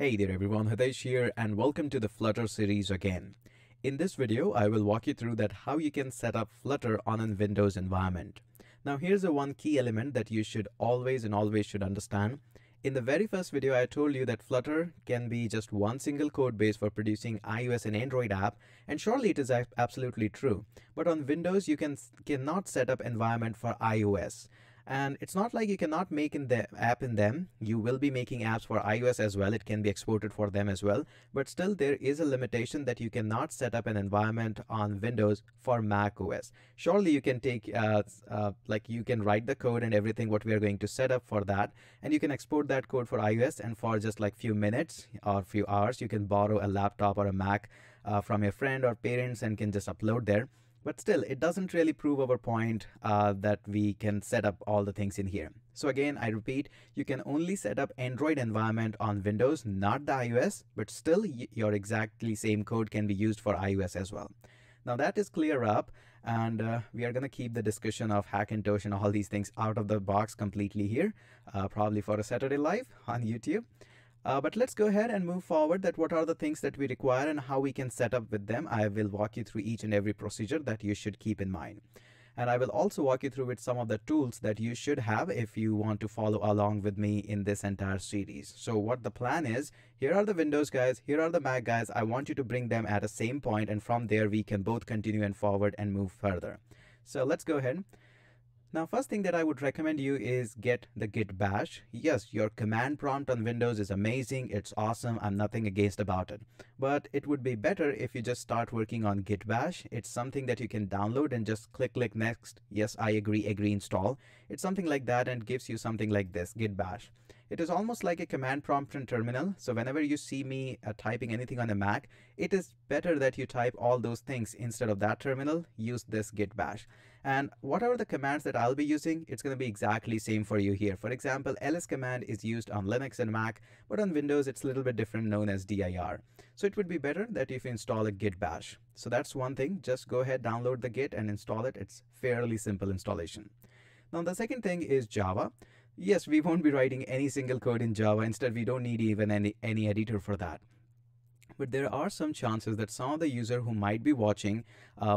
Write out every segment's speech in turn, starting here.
Hey there everyone, Hitesh here and welcome to the Flutter series again. In this video, I will walk you through how you can set up Flutter on a Windows environment. Now here's the one key element that you should always understand. In the very first video, I told you that Flutter can be just one single code base for producing iOS and Android app, and surely it is absolutely true. But on Windows, you cannot set up environment for iOS. And it's not like you cannot make the app in them. You will be making apps for iOS as well. It can be exported for them as well. But still, there is a limitation that you cannot set up an environment on Windows for Mac OS. Surely you can take, you can write the code and everything what we are going to set up for that. And you can export that code for iOS, and for just like few minutes or few hours, you can borrow a laptop or a Mac from your friend or parents and can just upload there. But still, it doesn't really prove our point that we can set up all the things in here. So again, I repeat, you can only set up Android environment on Windows, not the iOS, but still your exactly same code can be used for iOS as well. Now that is clear up, and we are going to keep the discussion of Hackintosh and all these things out of the box completely here, probably for a Saturday live on YouTube. But let's go ahead and move forward that what are the things that we require and how we can set up with them. I will walk you through each and every procedure that you should keep in mind. And I will also walk you through with some of the tools that you should have if you want to follow along with me in this entire series. So what the plan is, here are the Windows guys, here are the Mac guys. I want you to bring them at the same point, and from there we can both continue and forward and move further. So let's go ahead. Now, first thing that I would recommend you is get the Git Bash. Yes, your command prompt on Windows is amazing. It's awesome. I'm nothing against about it. But it would be better if you just start working on Git Bash. It's something that you can download and just click next. Yes, I agree, install. It's something like that and gives you something like this, Git Bash. It is almost like a command prompt in terminal. So whenever you see me typing anything on a Mac, it is better that you type all those things instead of that terminal. Use this Git Bash. And whatever the commands that I'll be using, it's going to be exactly same for you here. For example, ls command is used on Linux and Mac, but on Windows, it's a little bit different, known as dir. So it would be better that if you install a Git Bash. So that's one thing. Just go ahead, download the Git and install it. It's fairly simple installation. Now, the second thing is Java. Yes, we won't be writing any single code in Java. Instead, we don't need even any editor for that. But there are some chances that some of the user who might be watching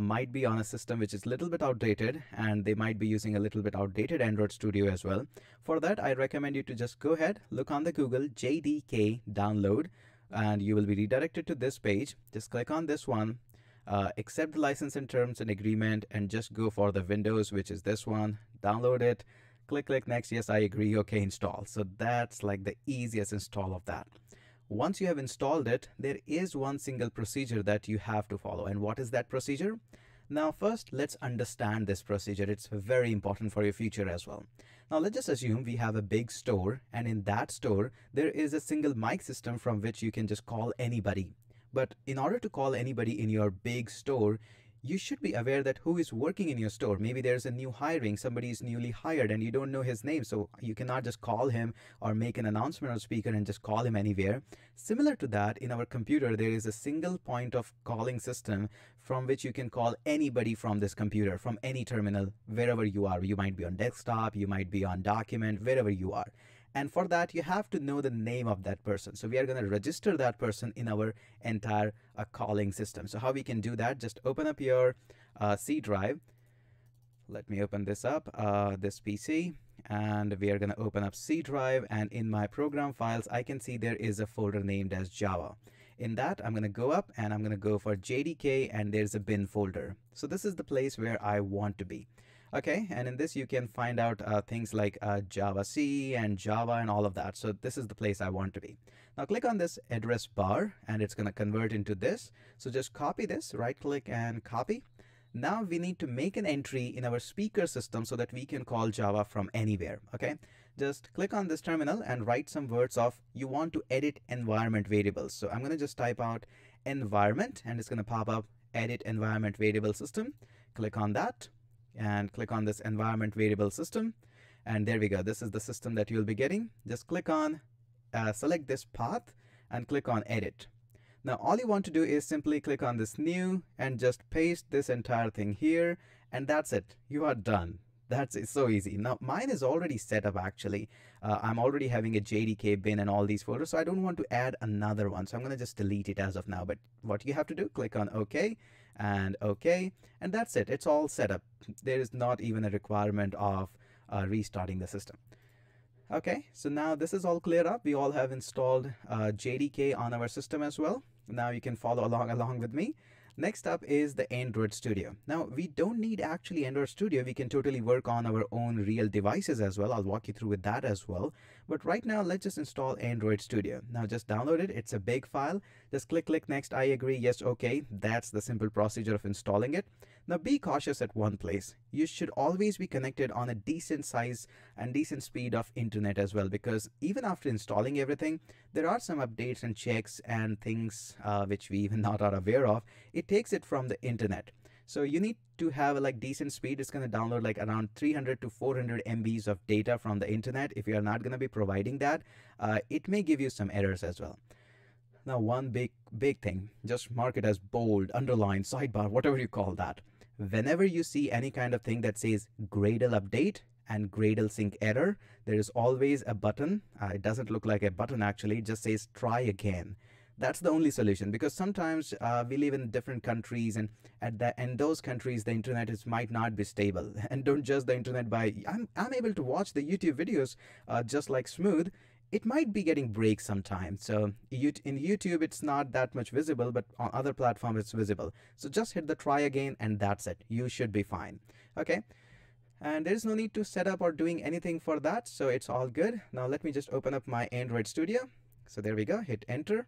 might be on a system which is a little bit outdated, and they might be using a little bit outdated Android Studio as well. For that, I recommend you to just go ahead, look on the Google JDK download, and you will be redirected to this page. Just click on this one. Accept the license and terms and agreement, and just go for the Windows, which is this one. Download it, click next, yes I agree, okay, install. So that's like the easiest install of that. Once you have installed it, there is one single procedure that you have to follow. And what is that procedure? Now first, let's understand this procedure. It's very important for your future as well. Now let's just assume we have a big store, and in that store there is a single mic system from which you can just call anybody. But in order to call anybody in your big store, you should be aware that who is working in your store. Maybe there's a new hiring, somebody is newly hired and you don't know his name. So you cannot just call him or make an announcement on speaker and just call him anywhere. Similar to that, in our computer, there is a single point of calling system from which you can call anybody from this computer, from any terminal, wherever you are. You might be on desktop, you might be on document, wherever you are. And for that, you have to know the name of that person. So we are going to register that person in our entire calling system. So how we can do that? Just open up your C drive. Let me open this up, this PC, and we are going to open up C drive. And in my program files, I can see there is a folder named as Java. In that, I'm going to go up and I'm going to go for JDK, and there's a bin folder. So this is the place where I want to be. Okay, and in this you can find out things like Java C and Java and all of that. So this is the place I want to be. Now click on this address bar and it's going to convert into this. So just copy this, right click and copy. Now we need to make an entry in our speaker system so that we can call Java from anywhere. Okay, just click on this terminal and write some words of you want to edit environment variables. So I'm going to just type out environment and it's going to pop up edit environment variable system. Click on that. And click on this environment variable system. And there we go. This is the system that you'll be getting. Just click on, select this path and click on edit. Now, all you want to do is simply click on this new and just paste this entire thing here. And that's it. You are done. That's it's so easy. Now mine is already set up actually. I'm already having a JDK bin and all these folders, so I don't want to add another one. So I'm going to just delete it as of now. But what you have to do, click on OK and OK, and that's it. It's all set up. There is not even a requirement of restarting the system. Okay, so now this is all cleared up. We all have installed JDK on our system as well. Now you can follow along with me. Next up is the Android Studio. Now we don't need actually Android Studio. We can totally work on our own real devices as well. I'll walk you through with that as well. But right now, let's just install Android Studio. Now just download it. It's a big file. Just click next. I agree. Yes. Okay. That's the simple procedure of installing it. Now be cautious at one place. You should always be connected on a decent size and decent speed of internet as well, because even after installing everything, there are some updates and checks and things which we even not are aware of. It takes it from the internet. So you need to have like decent speed. It's going to download like around 300 to 400 MBs of data from the internet. If you are not going to be providing that, it may give you some errors as well. Now one big thing, just mark it as bold, underline, sidebar, whatever you call that. Whenever you see any kind of thing that says Gradle update and Gradle sync error, there is always a button. It doesn't look like a button actually, it just says try again. That's the only solution, because sometimes we live in different countries, and in those countries the internet might not be stable. And don't judge the internet by, I'm able to watch the YouTube videos just like smooth. It might be getting breaks sometimes. So in YouTube, it's not that much visible, but on other platforms, it's visible. So just hit the try again and that's it. You should be fine. Okay. And there's no need to set up or doing anything for that. So it's all good. Now let me just open up my Android Studio. So there we go, hit enter.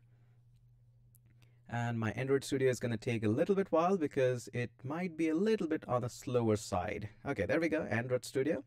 And my Android Studio is going to take a little bit while because it might be a little bit on the slower side. Okay, there we go, Android Studio.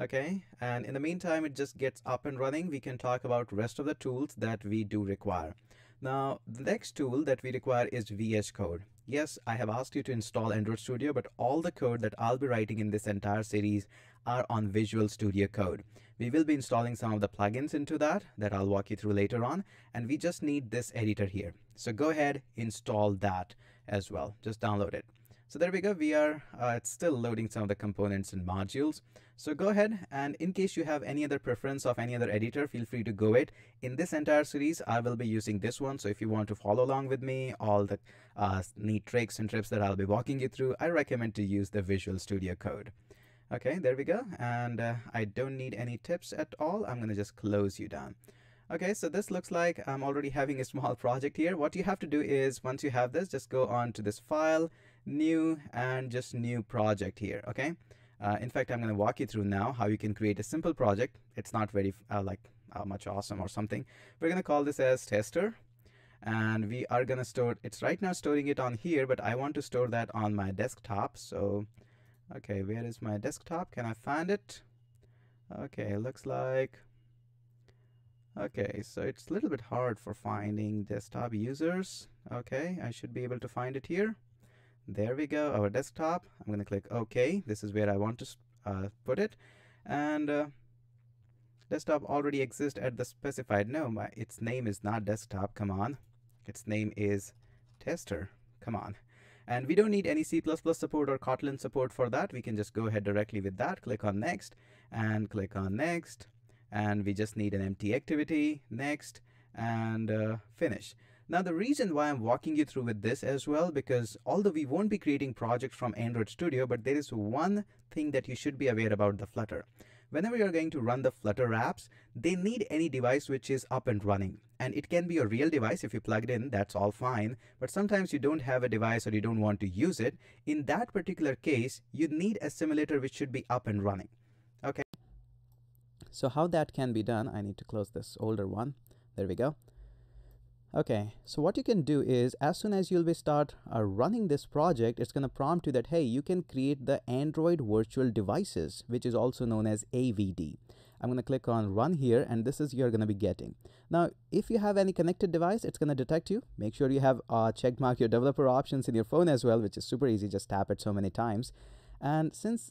Okay, and in the meantime, it just gets up and running. We can talk about rest of the tools that we do require. Now, the next tool that we require is VS Code. Yes, I have asked you to install Android Studio, but all the code that I'll be writing in this entire series are on Visual Studio Code. We will be installing some of the plugins into that I'll walk you through later on. And we just need this editor here. So go ahead, install that as well. Just download it. So there we go, we are, it's still loading some of the components and modules. So go ahead, and in case you have any other preference of any other editor, feel free to go it. In this entire series, I will be using this one. So if you want to follow along with me, all the neat tricks and tips that I'll be walking you through, I recommend to use the Visual Studio Code. Okay, there we go. And I don't need any tips at all. I'm gonna just close you down. Okay, so this looks like I'm already having a small project here. What you have to do is, once you have this, just go on to this file, new, and just new project here. Okay, in fact, I'm going to walk you through now how you can create a simple project. It's not very much awesome or something. We're going to call this as tester, and we are going to store, it's right now storing it on here, but I want to store that on my desktop. So, okay, where is my desktop? Can I find it? Okay, looks like, okay, so it's a little bit hard for finding desktop users. Okay, I should be able to find it here. There we go, our desktop. I'm going to click OK. This is where I want to put it. And desktop already exists at the specified. No, its name is not desktop. Come on. Its name is tester. Come on. And we don't need any C++ support or Kotlin support for that. We can just go ahead directly with that. Click on next and click on next. And we just need an empty activity, next, and finish. Now the reason why I'm walking you through with this as well, because although we won't be creating projects from Android Studio, but there is one thing that you should be aware about the Flutter. Whenever you're going to run the Flutter apps, they need any device which is up and running. And it can be a real device if you plug it in, that's all fine. But sometimes you don't have a device or you don't want to use it. In that particular case, you need a simulator which should be up and running. Okay. So how that can be done, I need to close this older one. There we go. Okay, so what you can do is, as soon as you'll be start running this project, it's going to prompt you that, hey, you can create the Android virtual devices, which is also known as AVD. I'm going to click on run here, and this is you're going to be getting. Now, if you have any connected device, it's going to detect you. Make sure you have check mark your developer options in your phone as well, which is super easy. Just tap it so many times. And since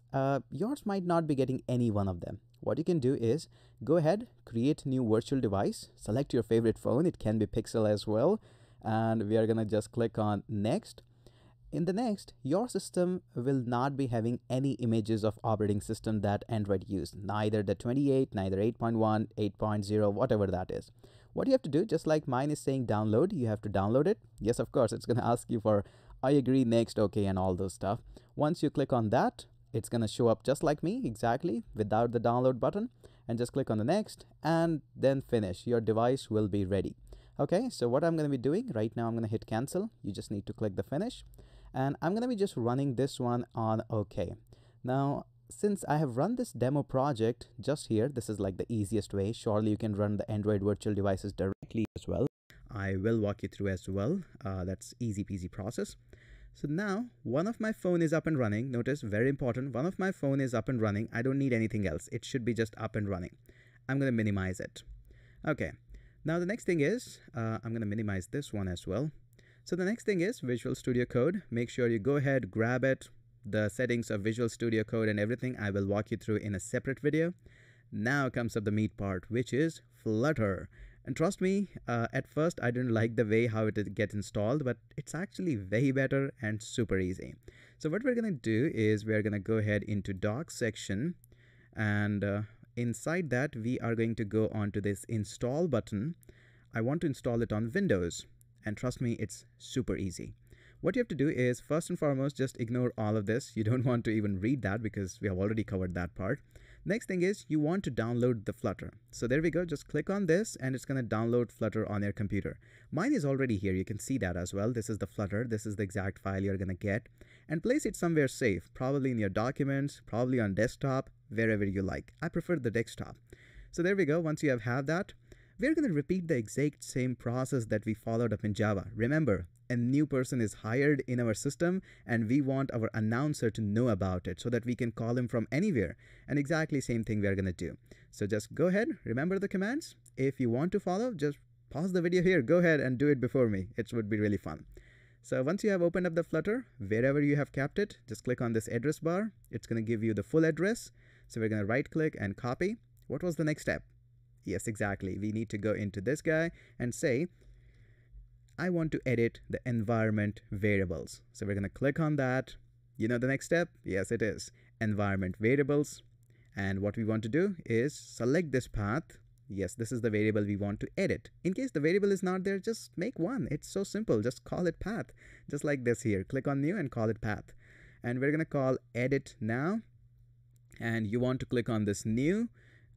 yours might not be getting any one of them, what you can do is go ahead, create new virtual device, select your favorite phone. It can be Pixel as well. And we are going to just click on next. In the next, your system will not be having any images of operating system that Android used, neither the 28, neither 8.1, 8.0, whatever that is. What you have to do, just like mine is saying download, you have to download it. Yes, of course, it's going to ask you for I agree, next, okay, and all those stuff. Once you click on that, it's going to show up just like me, exactly, without the download button, and just click on the next and then finish. Your device will be ready. Okay, so what I'm going to be doing right now, I'm going to hit cancel. You just need to click the finish. And I'm going to be just running this one on OK. Now, since I have run this demo project just here, this is like the easiest way. Surely you can run the Android virtual devices directly as well. I will walk you through as well. That's easy peasy process. So now one of my phone is up and running. Notice, very important. One of my phone is up and running. I don't need anything else. It should be just up and running. I'm going to minimize it. Okay. Now the next thing is, I'm going to minimize this one as well. So the next thing is Visual Studio Code. Make sure you go ahead, grab it, the settings of Visual Studio Code and everything. I will walk you through in a separate video. Now comes up the meat part, which is Flutter. And trust me, at first I didn't like the way how it gets installed, but it's actually way better and super easy. So what we're going to do is we're going to go ahead into Docs section, and inside that we are going to go onto this install button. I want to install it on Windows. And trust me, it's super easy. What you have to do is, first and foremost, just ignore all of this. You don't want to even read that because we have already covered that part. Next thing is you want to download the Flutter. So there we go. Just click on this and it's going to download Flutter on your computer. Mine is already here. You can see that as well. This is the Flutter. This is the exact file you're going to get, and place it somewhere safe, probably in your documents, probably on desktop, wherever you like. I prefer the desktop. So there we go. Once you have that, we're going to repeat the exact same process that we followed up in Java. Remember, a new person is hired in our system and we want our announcer to know about it so that we can call him from anywhere. And exactly same thing we are going to do. So just go ahead, remember the commands. If you want to follow, just pause the video here. Go ahead and do it before me. It would be really fun. So once you have opened up the Flutter, wherever you have kept it, just click on this address bar. It's going to give you the full address. So we're going to right click and copy. What was the next step? Yes, exactly. We need to go into this guy and say, I want to edit the environment variables. So we're going to click on that. You know the next step? Yes, it is environment variables. And what we want to do is select this path. Yes, this is the variable we want to edit. In case the variable is not there, just make one. It's so simple. Just call it path. Just like this here. Click on new and call it path. And we're going to call edit now. And you want to click on this new.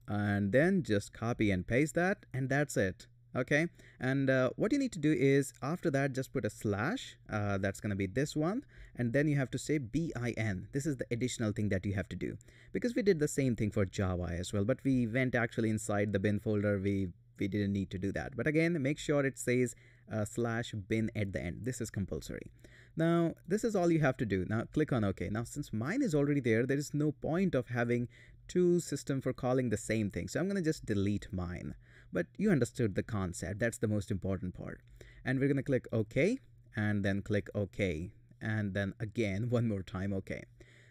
And then just copy and paste that, and that's it. Okay, and what you need to do is after that just put a slash, that's going to be this one, and then you have to say bin. This is the additional thing that you have to do, because we did the same thing for Java as well, but we went actually inside the bin folder. We didn't need to do that, but again, make sure it says slash bin at the end. This is compulsory. Now, this is all you have to do. Now click on OK. Now, since mine is already there, there is no point of having two systems for calling the same thing. So I'm going to just delete mine, but you understood the concept. That's the most important part. And we're going to click OK and then click OK. And then again, one more time. OK.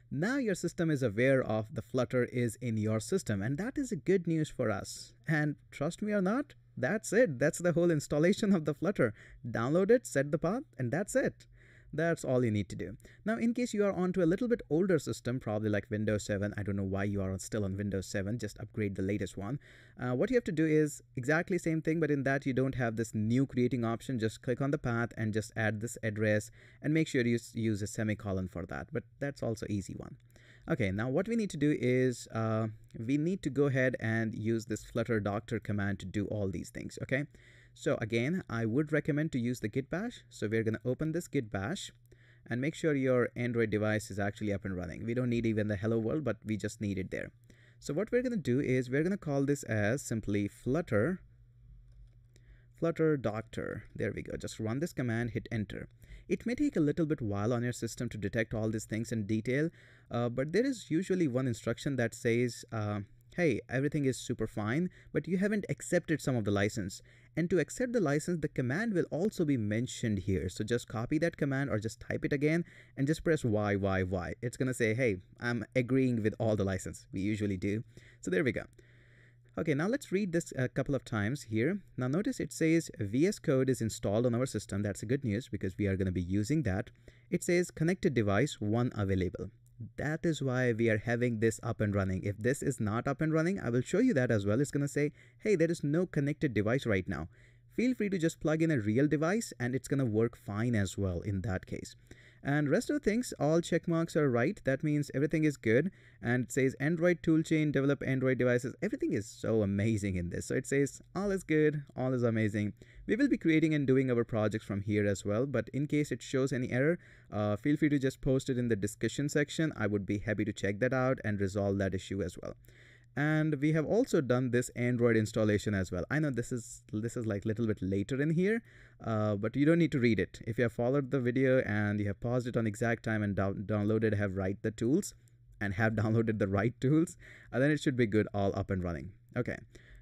Now your system is aware of the Flutter is in your system, and that is a good news for us. And trust me or not, that's it. That's the whole installation of the Flutter. Download it, set the path, and that's it. That's all you need to do. Now, in case you are onto a little bit older system, probably like Windows 7, I don't know why you are still on Windows 7, just upgrade the latest one. What you have to do is exactly same thing, but in that you don't have this new creating option. Just click on the path and just add this address and make sure you use a semicolon for that. But that's also easy one. Okay, now what we need to do is we need to go ahead and use this Flutter doctor command to do all these things. Okay. So again, I would recommend to use the Git Bash. So we're going to open this Git Bash and make sure your Android device is actually up and running. We don't need even the hello world, but we just need it there. So what we're going to do is we're going to call this as simply Flutter doctor. There we go. Just run this command, hit enter. It may take a little bit while on your system to detect all these things in detail, but there is usually one instruction that says, hey, everything is super fine, but you haven't accepted some of the license. And to accept the license, the command will also be mentioned here. So just copy that command or just type it again and just press Y. It's going to say, hey, I'm agreeing with all the license. We usually do. So there we go. Okay, now let's read this a couple of times here. Now notice it says VS Code is installed on our system. That's good news because we are going to be using that. It says connected device 1 available. That is why we are having this up and running. If this is not up and running, I will show you that as well. It's going to say, hey, there is no connected device right now. Feel free to just plug in a real device and it's going to work fine as well in that case. And rest of the things, all check marks are right. That means everything is good. And it says Android toolchain, develop Android devices. Everything is so amazing in this. So it says all is good, all is amazing. We will be creating and doing our projects from here as well. But in case it shows any error, feel free to just post it in the discussion section. I would be happy to check that out and resolve that issue as well. And we have also done this Android installation as well. I know this is like a little bit later in here, but you don't need to read it. If you have followed the video and you have paused it on exact time and downloaded, have downloaded the right tools, and then it should be good, all up and running. Okay,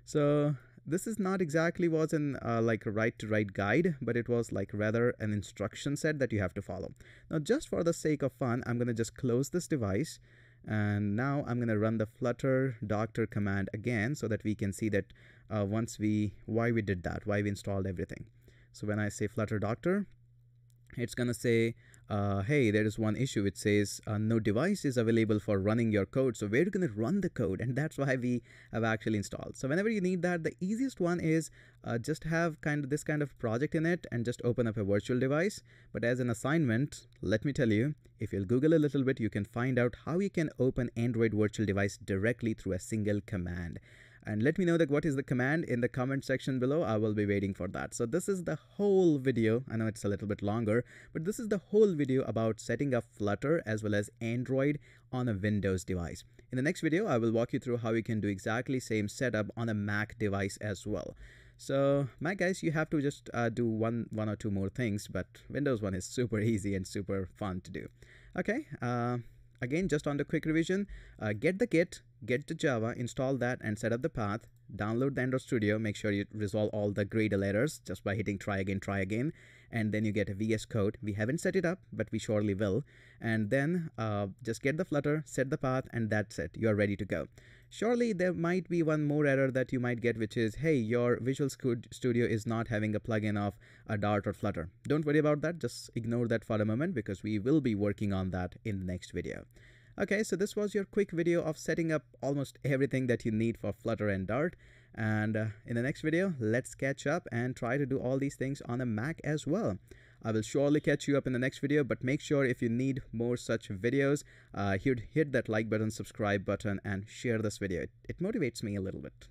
so this is not exactly like a right-to-right guide, but it was like rather an instruction set that you have to follow. Now, just for the sake of fun, I'm going to just close this device. And now I'm going to run the Flutter doctor command again so that we can see that why we installed everything. So when I say Flutter doctor, it's going to say, hey, there is one issue. It says no device is available for running your code. So we're going to run the code, and that's why we have actually installed. So whenever you need that, the easiest one is just have this kind of project in it and just open up a virtual device. But as an assignment, let me tell you, if you'll Google a little bit, you can find out how you can open Android virtual device directly through a single command. And let me know that what is the command in the comment section below. I will be waiting for that. So this is the whole video. I know it's a little bit longer, but this is the whole video about setting up Flutter as well as Android on a Windows device. In the next video, I will walk you through how you can do exactly same setup on a Mac device as well. So Mac guys, you have to just do one or two more things, but Windows one is super easy and super fun to do. Okay. Again, just on the quick revision, get the Git, get the Java, install that and set up the path, download the Android Studio, make sure you resolve all the Gradle errors just by hitting try again, and then you get a VS Code. We haven't set it up, but we surely will. And then just get the Flutter, set the path, and that's it. You are ready to go. Surely there might be one more error that you might get, which is, hey, your Visual Studio is not having a plugin of a Dart or Flutter. Don't worry about that. Just ignore that for a moment because we will be working on that in the next video. Okay, so this was your quick video of setting up almost everything that you need for Flutter and Dart. And in the next video, let's catch up and try to do all these things on a Mac as well. I will surely catch you up in the next video, but make sure if you need more such videos, hit that like button, subscribe button, and share this video. It motivates me a little bit.